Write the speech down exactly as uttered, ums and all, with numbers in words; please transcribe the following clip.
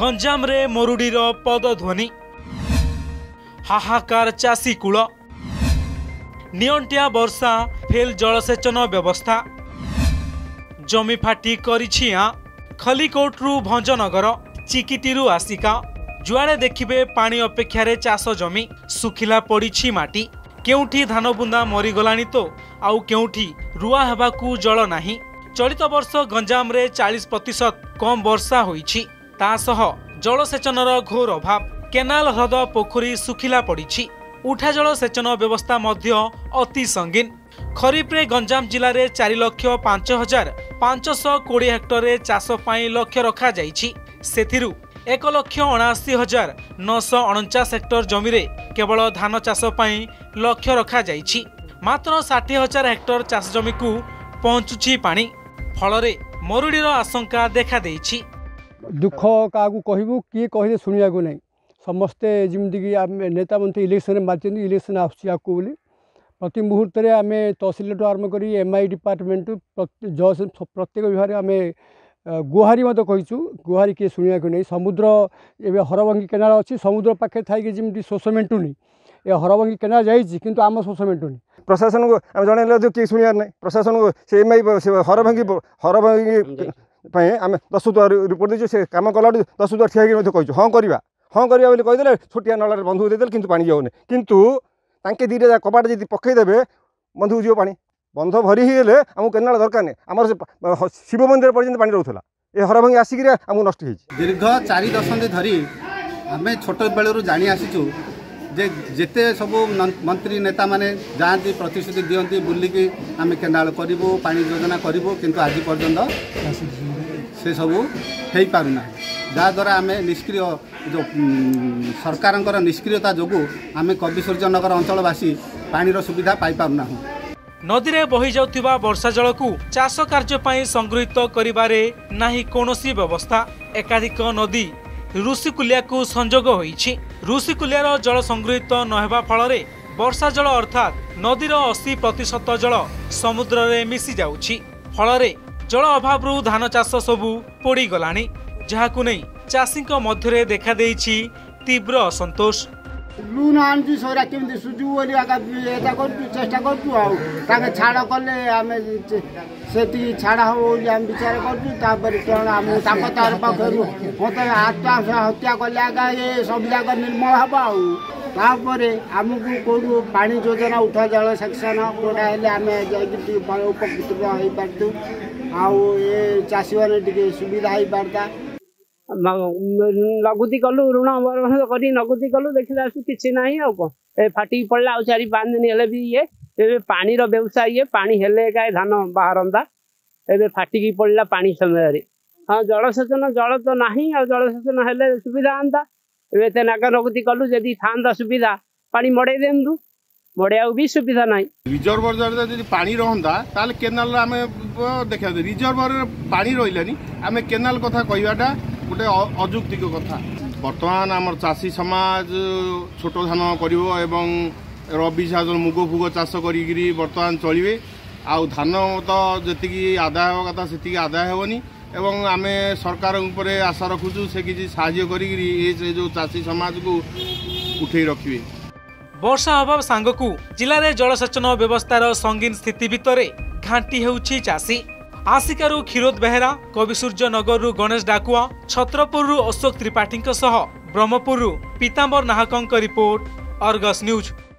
गंजाम रे मरुडीर पदध्वनि हाहाकार चासी कूल नियंटिया वर्षा फेल जलसेचन व्यवस्था जमी फाटी करिछि आ खलीकोटरू भंजनगर चिकिटीरू आसिका जुआड़े देखिबे पानी अपेक्षार चाष जमी सुखिला पड़ी माटी केउठी धान बुंदा मरीगलाणी तो आउ केउठी रुआ हेबाकू जल नाही। चलित वर्ष गंजाम रे चालीस प्रतिशत कम वर्षा होईछि तासह जलसेचनर घोर अभाव केनाल ह्रद पोखरी सुखिला पड़ी उठा जल सेचन व्यवस्था मध्य अति संगीन। खरीफ्रे गंजाम जिले में चार लक्ष पांच हजार पांच सौ कोड़े हेक्टर चाष पाई लक्ष्य रखा जाइछि सेथिरु एक लक्ष अणाशी हजार नौश अणचाश हेक्टर जमी रे केवल धान चाष पाई लक्ष्य रखा जाइछि। मात्र षाठी हजार हेक्टर चाष जमी को पहुंचुछि पानी फलरे मरुडीर आशंका देखा देइछि। दुख क्या कहू किए कहले शुणा ना समस्ते जमीक नेता मंत्री इलेक्शन मार्च इलेक्शन आसू प्रति मुहूर्त में आम तहसिल तो आरंभ कर एमआई डिपार्टमेंट जज प्रत्येक विभाग आम गुहारी मत कहीचु गुहारी किए शुणा नहीं। समुद्र ए हरभंगी केनाल अच्छी समुद्र पाखे थी जमी शोष मेटुनी ए हरभंगी केनाल जाइए किंतु आम शोष मेटुनी। प्रशासन को आम जनता किए शुणियार ना प्रशासन को से एम आई हरभंगी हरभंगी आम दस दुआर रिपोर्ट देचु से कम कला दस दुआर ठिया होगी हाँ करवा हाँ करवादेले छोटिया नल बंधु देदेल किंतु पानी जाऊने किंतु तांके दीटा कबाट जी पकईदे बंधु जीव पानी बंध भरी होगले आमको केनाल दरकार नहीं। आम शिव मंदिर पर्यटन पानी रोला ये हरभंगी आसिक आमको नष्ट दीर्घ चार दशंधि धरी आम छोट बेलू जाणी आसीचु जे जिते सब मंत्री नेता माने जाती प्रतिश्रुति दिखती बुलिकी आम केनाल करूँ पानी योजना करूँ किंतु आज पर्यंत से सब हो पारना जहाँद्वारा आम निष्क्रिय जो सरकार निष्क्रियता जो आम कवि सूर्यनगर अंचलवासी पानीर सुविधा पाई पारना। नदी में बही जाउथिबा वर्षा जल को चाष कार्य संग्रहित करिबारे नाही कोनोसी व्यवस्था। एकाधिक नदी ऋषिकूलिया को संजोग होइछि ऋषिकूलियार जल संग्रहित नहेबा फल वर्षा जल अर्थात नदीर अशी प्रतिशत जल समुद्र में मिसी जाउछि फल जल अभाव धान चाष सबू पोड़ी गलाणी जहाकु नै चाषीक मध्य देखा देइछि तीव्र असंतोष। लुण आनी सौरा केमती सुझु बोली चेष्टा करूँ आगे छाड़ कले आम से छाड़ हम आम विचार कर पाखु मत आत्महत्या हत्या कले आगे ये सब जगह निर्मल हम आपर आमको कौटू पा योजना उठा जल सेक्शन कोटा आम जा उपकृत हो पार्थु आए चाषी मैंने सुविधा हो पारता। नगुदी कलु ऋण कर नगुदी कलु देखला किसी ना कौन फाटिक पड़ा आ चार पाँच दिन हेल्ले भी ये पानी व्यवसाय ये पानी हेले का धान बाहरता ए फाटिक पड़ा पानी समय हाँ जलसेचन जल तो ना आ जलसेचन हेल्ले सुविधा आंता एते नाग नगुदी कलु जदि था सुविधा पानी मड़े दिंतु मड़िया भी सुविधा ना रिजर्वर जब पानी रहा केनाल आम देखा रिजर्वर पानी रही आम केनाल कथा कहवाटा गोटे अजुक्तिक कथा। बर्तमान आम चाषी समाज छोट धान कर रबि मुग फुग चाष कर बर्तमान चलिए आउ धान तो जी आदाय हवा कथा से आदाय हेनी एवं आम सरकार उपरे आशा रखुचु से किसी साहाय्य करी जो चाषी समाज को उठे रखिए। वर्षा अभाव सांग को जिले में जलसेचन व्यवस्थार संगीन स्थिति भितर घाटी होउछि चाषी। आसिकारु खिरोद बेहरा कवि सूर्य नगरु गणेश डाकुआ छत्रपुरु अशोक त्रिपाठी ब्रह्मपुरु पीतांबर नाहकंक रिपोर्ट आर्गस न्यूज।